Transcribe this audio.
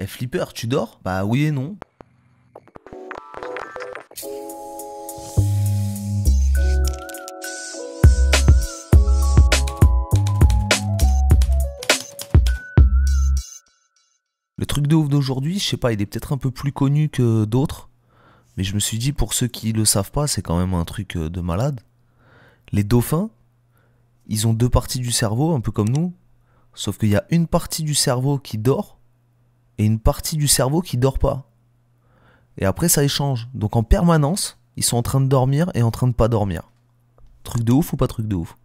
Eh Flipper, tu dors? Bah oui et non. Le truc de ouf d'aujourd'hui, je sais pas, il est peut-être un peu plus connu que d'autres, mais je me suis dit, pour ceux qui le savent pas, c'est quand même un truc de malade. Les dauphins, ils ont deux parties du cerveau, un peu comme nous, sauf qu'il y a une partie du cerveau qui dort, et une partie du cerveau qui dort pas. Et après ça échange. Donc en permanence, ils sont en train de dormir et en train de pas dormir. Truc de ouf ou pas truc de ouf ?